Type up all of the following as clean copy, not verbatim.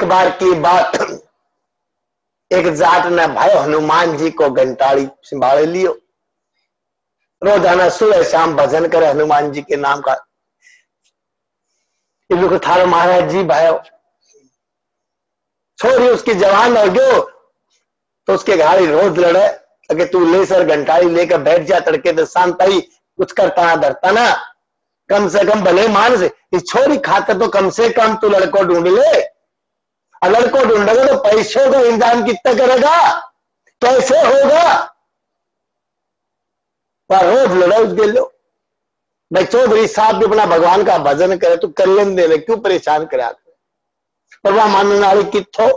एक बार की बात, एक जाट ने भाई हनुमान जी को घंटाड़ी संभाल लियो, रोजाना सुबह शाम भजन करे हनुमान जी के नाम का। थारो महाराज जी भाई छोरी उसकी जवान हो गयो तो उसके घाड़ी रोज लड़े, अगर तू ले सर घंटाड़ी लेकर बैठ जा तड़के तो शांत आई कुछ करता ना धरता ना, कम से कम भले मानस इस छोरी खाते तो कम से कम तू लड़को ढूंढ ले, और लड़को ढूंढेगा तो पैसों का इंतजाम कितना करेगा, कैसे होगा, पर रोज लड़ो दे लो। भाई चौधरी साहब भी अपना भगवान का भजन करे तो कल्याण दे ले, क्यों परेशान करा करे, पर वह मानने वाली कितो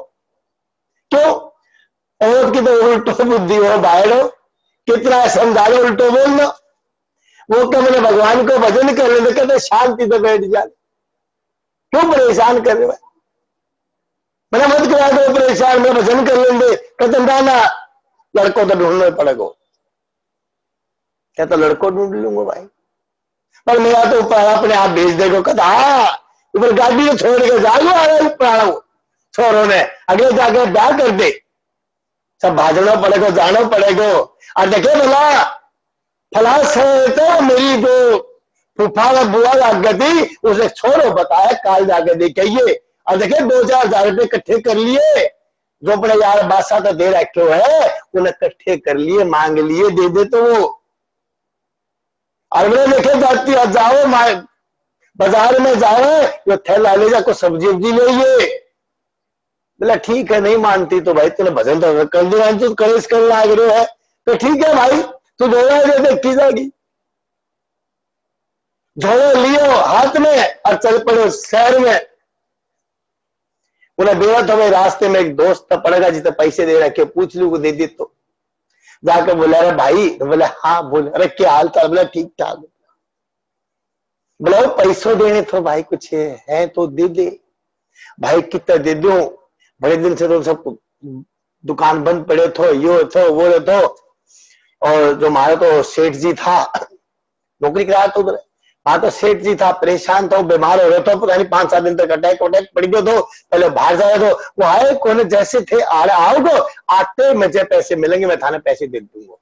क्यों औरत की तो उल्टो बुद्धि हो बाहर हो, कितना समझा लो उल्टो बोल लो, वो क्या मैंने भगवान को भजन कर ले कहते शांति तो बैठ जा, क्यों परेशान कर रहे, मैंने मत करा दो परेशान, मैं भजन कर लेंगे कहते ना लड़कों तो ढूंढना पड़ेगा, क्या तो लड़को ढूंढ लूंगा भाई, पर मेरा तो ऊपर अपने आप भेज देगा, कहता हाँ ऊपर गाड़ी को छोड़ के जाओ आ छोरों ने अगले जाके ब्याह कर दे, सब भाजना पड़ेगा जाना पड़ेगा, और देखे बोला फला से तो मेरी जो फूफा का बुआ लाग गई उसे छोरो बताया काल जाके देखिए, और देखे 2000-4000 रुपये इकट्ठे कर लिए, जो अपने यार बादशाह तो दे रखे है उन्हें इकट्ठे कर लिए मांग लिए दे दे तो वो, और मैंने देखे जाती है जाओ बाजार में जाओ जो थैला ले जा को सब्जी उब्जी ले ये, बोला ठीक है नहीं मानती तो भाई तूने भजन तो कर दिया तू कलेश करने लाग रहे है तो ठीक है भाई तू झोला देखी जाएगी, झोला लियो हाथ में और चल पड़े शहर में। उन्हें बेवा तो भाई रास्ते में एक दोस्त पड़ेगा जिसे पैसे दे रखे पूछ लू को दे दी तो जाकर बोला अरे भाई, बोले हाँ बोले अरे क्या हाल था, बोला ठीक ठाक, बोला वो पैसों देने तो भाई कुछ है तो दे दे भाई, कितना दे दो बड़े दिन से तो सब दुकान बंद पड़े थो यो थो वो थो, और जो हमारा तो सेठ जी था नौकरी करा तो हाँ तो सेठ जी था परेशान था बीमार हो रहे थे पता नहीं 5-7 दिन तक अटैक वटैक पड़ गया तो पहले बाहर जाए तो वो आए कोने जैसे थे आ रहे आओ तो आते मुझे पैसे मिलेंगे मैं थाने पैसे दे दूंगा,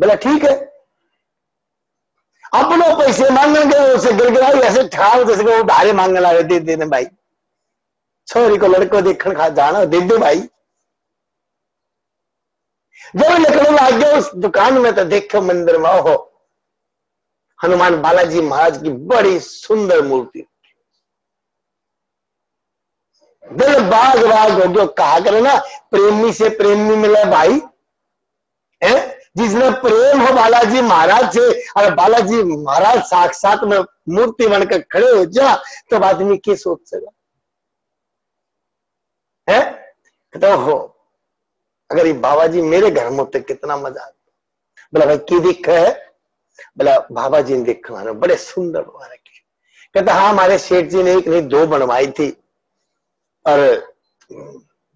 बोला ठीक है अपने पैसे मांगेंगे उसे गिरगिराई ऐसे ठाव जैसे वो धारे मांगने लगे दे देने भाई छोरी को लड़को देखने खा जाना दे दे भाई। जब लकड़ों में आ गया उस दुकान में तो देखो मंदिर में हो हनुमान बालाजी महाराज की बड़ी सुंदर मूर्ति, दिल बाग बाग हो गया, कहा करे ना प्रेमी से प्रेमी मिला भाई है जिसने प्रेम हो बालाजी महाराज से, और बालाजी महाराज साक्षात में मूर्ति बनकर खड़े हो जा तो आदमी क्या सोच सका है, तो हो अगर ये बाबा जी मेरे घर में होते कितना मजा आता, बोला भाई की दिक्कत है, बोला बाबा जी ने देखा बड़े सुंदर बना रखे, कहता हाँ हमारे सेठ जी ने एक नहीं दो बनवाई थी और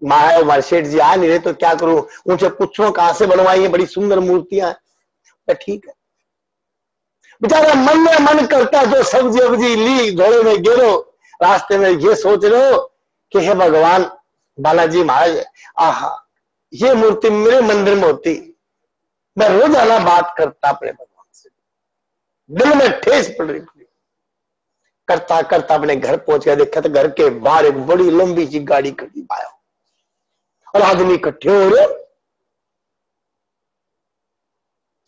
हमारे सेठ जी आ नहीं रहे तो क्या करूं उनसे पूछो कहां से बनवाई है बड़ी सुंदर मूर्तियां है, ठीक है बेचारा मन में मन करता जो सब्जी वब्जी ली झोड़े में गिरो, रास्ते में ये सोच रहे हो कि हे भगवान बालाजी महाराज आहा ये मूर्ति मेरे मंदिर में होती मैं रोजाना बात करता अपने दिल में ठेस पड़ रही, करता करता अपने घर पहुंच गया, देखा तो घर के बाहर एक बड़ी लंबी सी गाड़ी खड़ी आया और आदमी इकट्ठे हो रहे,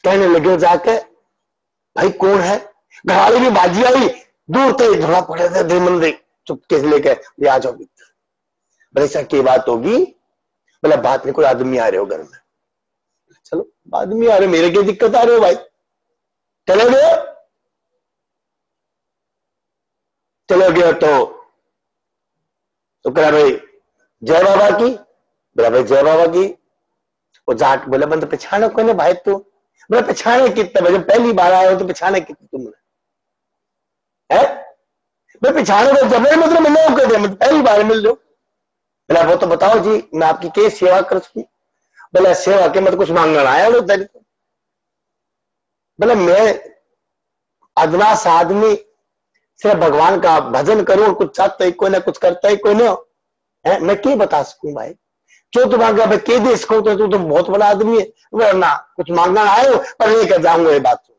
कहने लगे जाके भाई कौन है, घरवाली भी बाजी आई दूर तक धोना पड़े थे धीमंदी चुपके से लेके ले आ जाओ भीतर, बोले सर की बात होगी, बोला बात नहीं कोई आदमी आ रहे हो घर में, चलो आदमी आ रहे मेरे क्या दिक्कत आ रहे हो भाई चले गए, चले गए तो कह भाई जय बाबा की, बोला भाई जय बाबा की, वो जाट बोला बंद पहचाना को भाई तू, बोला पहचाना कितना जब पहली बार आया हो तो पहचाना कितना तुमने है, मैं पहचाना तो जब मतलब मैं लोग कहते मतलब पहली बार मिल जाओ, बोला वो तो बताओ जी मैं आपकी क्या सेवा कर सकूं, बोला सेवा के मत कुछ मांगना आया हो दरिद्र, बोला मैं अदनास आदमी सिर्फ भगवान का भजन करूं और कुछ चाहता ही कोई ना कुछ करता ही कोई ना है, मैं क्या बता सकूं भाई। जो तुम्हारा मैं कह दे सकूं तो तुम बहुत बड़ा आदमी है, वरना कुछ मांगना आए हो पर नहीं कर जाऊंगा ये बात सुन।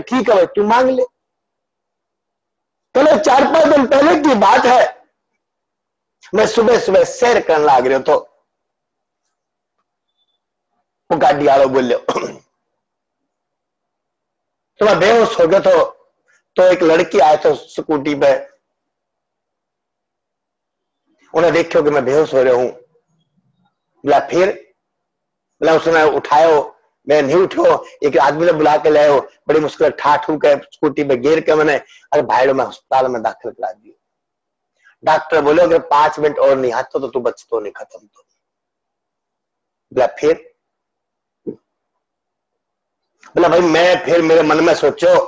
ठीक है भाई तू मांग ले। चलो 4-5 दिन पहले की बात है, मैं सुबह सुबह सैर करने लग रहा तो वो गाड़ी वालों बोले तो मैं बेहोश हो गया तो एक लड़की आया था स्कूटी पे, उन्हें देखो कि मैं बेहोश हो रहा हूं। बोला फिर? बोला उसने उठायो, मैं नहीं उठो, एक आदमी ने बुला के लायो, बड़ी मुश्किल ठाठू के स्कूटी पे गिर के मैंने अरे भाईड़ो मैं अस्पताल में दाखिल करा दिया। डॉक्टर बोले अगर 5 मिनट और नहीं आता तो तू बचतो नहीं, खत्म। तो बोला फिर? बोला भाई मैं फिर मेरे मन में सोचो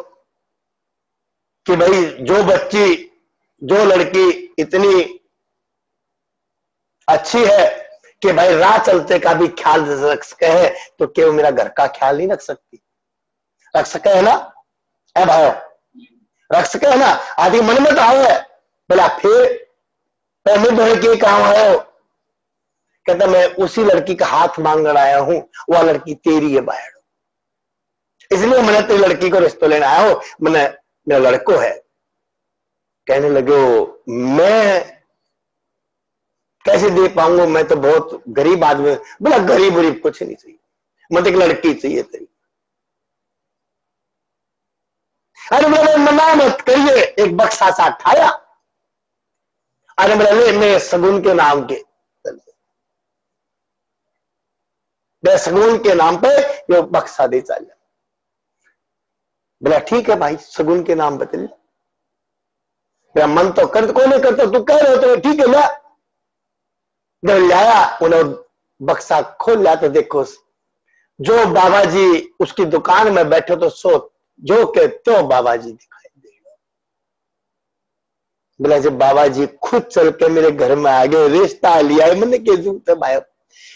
कि भाई जो बच्ची जो लड़की इतनी अच्छी है कि भाई राह चलते का भी ख्याल रख सके है तो क्यों मेरा घर का ख्याल नहीं रख सकती? रख सके है ना, है भाई रख सके है ना, आदि मन में तो है। बोला फिर? पहले तो है कि कहा है, कहता मैं उसी लड़की का हाथ मांगने आया हूं, वह लड़की तेरी है भाई, इसलिए मैंने तेरी लड़की को रिश्तों लेने आया हूं, मैंने मेरा लड़को है। कहने लगे मैं कैसे दे पाऊंगा, मैं तो बहुत गरीब आदमी। बोला गरीब गरीब कुछ नहीं चाहिए, मत एक लड़की चाहिए तेरी। अरे बोला मना मत करिए, एक बक्सा सा उठाया, अरे बोला ले मैं सगुन के नाम के, मैं सगुन के नाम पे ये बक्सा दे चल। बोला ठीक है भाई सगुन के नाम बदल। मेरा मन तो कर कोई नहीं करता, तू कह रहे हो ठीक है ना। जब लाया उन्हें बक्सा खोल लाया तो देखो जो बाबा जी उसकी दुकान में बैठे तो सो जो के तो बाबा जी दिखाई दे। बोला जब बाबा जी खुद चल के मेरे घर में आ गए, रिश्ता लिया मैंने के झूठे भाई।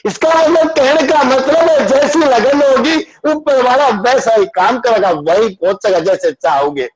इसका मतलब कहने का मतलब है जैसी लगन होगी ऊपर वाला वैसा ही काम करेगा, वही पहुंचेगा जैसे चाहोगे।